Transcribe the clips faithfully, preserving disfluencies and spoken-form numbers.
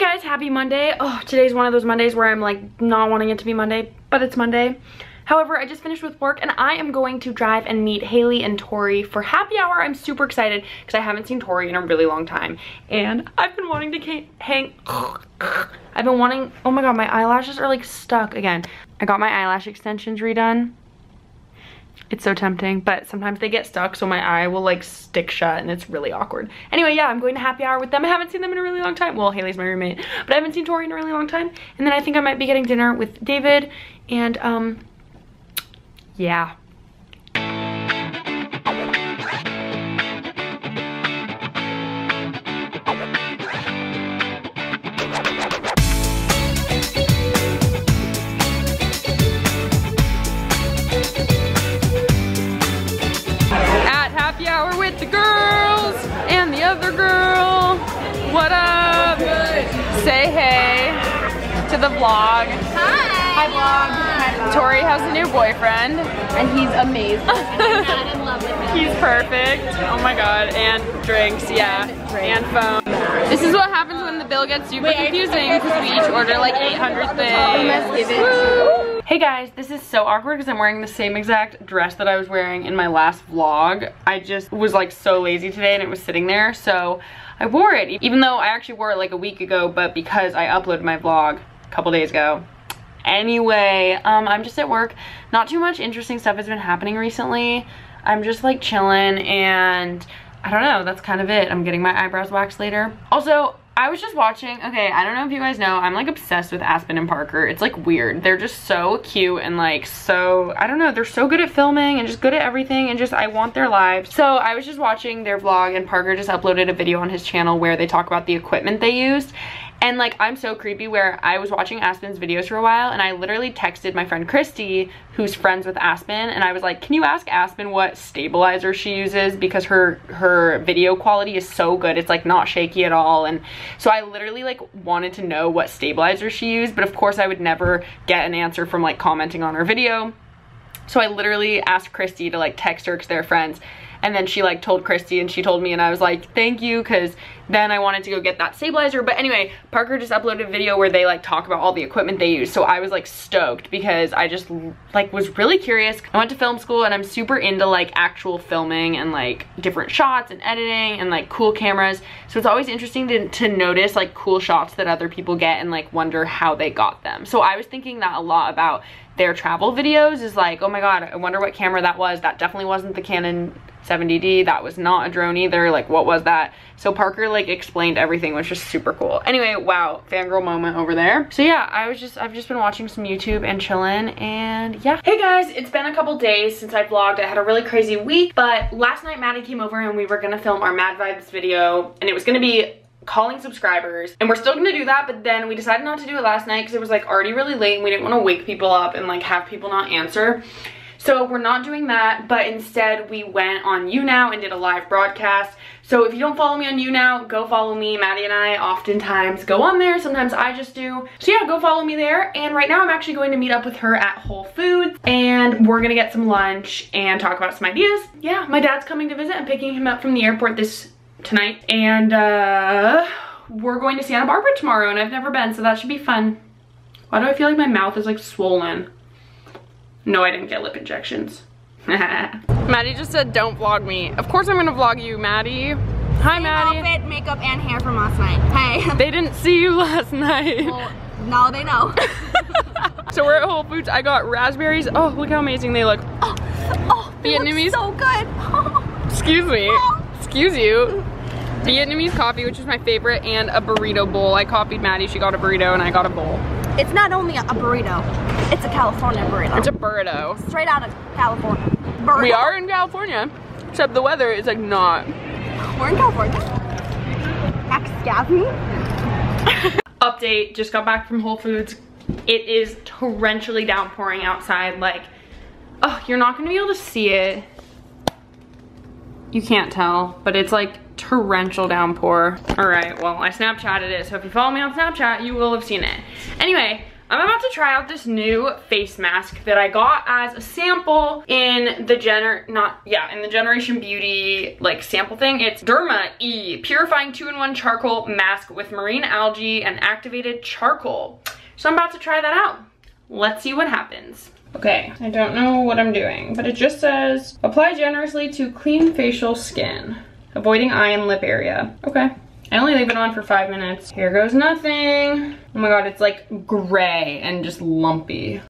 Hey guys, happy Monday. Oh, today's one of those Mondays where I'm like not wanting it to be Monday, but it's Monday. However, I just finished with work and I am going to drive and meet Haley and Tori for happy hour. I'm super excited because I haven't seen Tori in a really long time. And I've been wanting to hang, I've been wanting, oh my God, my eyelashes are like stuck again. I got my eyelash extensions redone. It's so tempting, but sometimes they get stuck, so my eye will like stick shut and it's really awkward. Anyway, yeah, I'm going to happy hour with them. I haven't seen them in a really long time. Well, Haley's my roommate, but I haven't seen Tori in a really long time. And then I think I might be getting dinner with David and, um, yeah. At happy hour with the girls and the other girl. What up? Say hey to the vlog. Hi. Hi vlog. Hi vlog. Tori has a new boyfriend. And he's amazing. And I'm not in love with him. He's perfect. Oh my God. And drinks, yeah. And, drink. And phone. This is what happens when the bill gets super Wait, confusing because we each order like eight hundred things. Woo! Hey guys, this is so awkward because I'm wearing the same exact dress that I was wearing in my last vlog. I just was like so lazy today and it was sitting there, so I wore it. Even though I actually wore it like a week ago, but because I uploaded my vlog a couple days ago. Anyway, um, I'm just at work. Not too much interesting stuff has been happening recently. I'm just like chilling and I don't know, that's kind of it. I'm getting my eyebrows waxed later. Also, I was just watching, okay, I don't know if you guys know, I'm like obsessed with Aspyn and Parker. It's like weird. They're just so cute and like so, I don't know, they're so good at filming and just good at everything and just I want their lives. So I was just watching their vlog and Parker just uploaded a video on his channel where they talk about the equipment they used. And like, I'm so creepy where I was watching Aspyn's videos for a while and I literally texted my friend Christy, who's friends with Aspyn, and I was like, can you ask Aspyn what stabilizer she uses because her her video quality is so good. It's like not shaky at all. And so I literally like wanted to know what stabilizer she used, but of course I would never get an answer from like commenting on her video. So I literally asked Christy to like text her because they're friends. And then she like told Christy and she told me and I was like, thank you, because then I wanted to go get that stabilizer. But anyway, Parker just uploaded a video where they like talk about all the equipment they use. So I was like stoked because I just like was really curious. I went to film school and I'm super into like actual filming and like different shots and editing and like cool cameras. So it's always interesting to, to notice like cool shots that other people get and like wonder how they got them. So I was thinking that a lot about their travel videos is like, oh my God, I wonder what camera that was. That definitely wasn't the Canon seventy D. That was not a drone either. Like, what was that? So Parker like explained everything, which was super cool. Anyway, wow, fangirl moment over there. So yeah, I was just, I've just been watching some YouTube and chilling and yeah. Hey guys, it's been a couple days since I vlogged. I had a really crazy week, but last night Maddie came over and we were gonna film our Mad Vibes video and it was gonna be calling subscribers, and we're still gonna do that, but then we decided not to do it last night because it was like already really late and we didn't want to wake people up and like have people not answer, so we're not doing that. But instead we went on YouNow and did a live broadcast. So if you don't follow me on YouNow, go follow me. Maddie and I oftentimes go on there, sometimes I just do. So yeah, go follow me there. And right now I'm actually going to meet up with her at Whole Foods and we're gonna get some lunch and talk about some ideas. Yeah, my dad's coming to visit. I'm picking him up from the airport this tonight, and uh we're going to Santa Barbara tomorrow and I've never been, so that should be fun. Why do I feel like my mouth is like swollen? No, I didn't get lip injections. Maddie just said don't vlog me. Of course I'm gonna vlog you, Maddie. Hi Same Maddie. Outfit, makeup and hair from last night. Hey. They didn't see you last night. Well, no, they know. So we're at Whole Foods. I got raspberries. Oh, look how amazing they look. Oh, oh they Vietnamese. Look so good. Oh. Excuse me. Oh. Excuse you. Vietnamese coffee, which is my favorite, and a burrito bowl. I copied Maddie, she got a burrito and I got a bowl. It's not only a burrito, it's a California burrito. It's a burrito. Straight out of California. Burrito. We are in California, except the weather is like not. We're in California. Excuse me. Update, just got back from Whole Foods. It is torrentially downpouring outside. Like, oh, you're not gonna be able to see it. You can't tell, but it's like torrential downpour. All right, well, I Snapchatted it, so if you follow me on Snapchat, you will have seen it. Anyway, I'm about to try out this new face mask that I got as a sample in the gener- not, yeah, in the Generation Beauty, like, sample thing. It's Derma E, Purifying two in one Charcoal Mask with Marine Algae and Activated Charcoal. So I'm about to try that out. Let's see what happens. Okay, I don't know what I'm doing, but it just says, apply generously to clean facial skin, avoiding eye and lip area. Okay. I only leave it on for five minutes. Here goes nothing. Oh my god, it's like gray and just lumpy.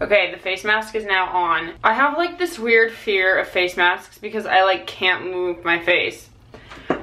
Okay, the face mask is now on. I have like this weird fear of face masks because I like can't move my face.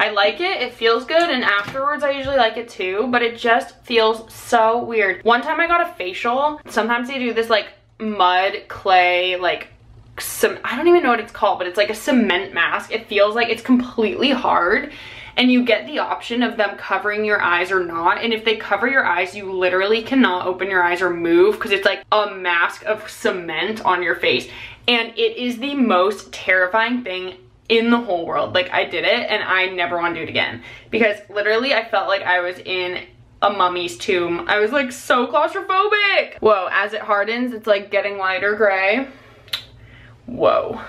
I like it, it feels good, and afterwards I usually like it too, but it just feels so weird. One time I got a facial. Sometimes they do this like mud, clay, like some, I don't even know what it's called, but it's like a cement mask. It feels like it's completely hard, and you get the option of them covering your eyes or not, and if they cover your eyes, you literally cannot open your eyes or move because it's like a mask of cement on your face, and it is the most terrifying thing in the whole world. Like, I did it and I never want to do it again because literally I felt like I was in a mummy's tomb. I was like so claustrophobic. Whoa, as it hardens, it's like getting lighter gray. Whoa,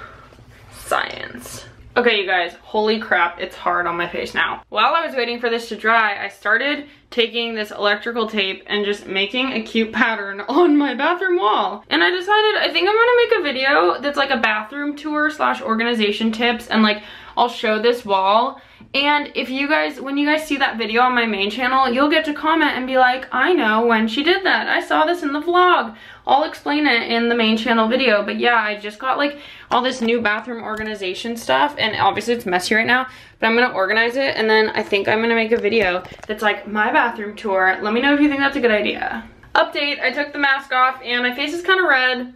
science. Okay, you guys, holy crap, it's hard on my face now. While I was waiting for this to dry, I started taking this electrical tape and just making a cute pattern on my bathroom wall. And I decided, I think I'm gonna make a video that's like a bathroom tour slash organization tips, and like, I'll show this wall. And if you guys, when you guys see that video on my main channel, you'll get to comment and be like, I know when she did that. I saw this in the vlog. I'll explain it in the main channel video. But yeah, I just got like all this new bathroom organization stuff, and obviously it's messy right now, but I'm gonna organize it, and then I think I'm gonna make a video that's like my bathroom tour. Let me know if you think that's a good idea. Update, I took the mask off and my face is kind of red.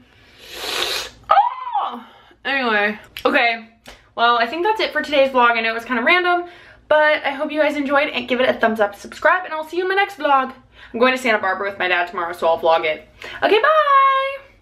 Oh! Anyway, okay. Well, I think that's it for today's vlog. I know it was kind of random, but I hope you guys enjoyed, and give it a thumbs up, subscribe, and I'll see you in my next vlog. I'm going to Santa Barbara with my dad tomorrow, so I'll vlog it. Okay, bye!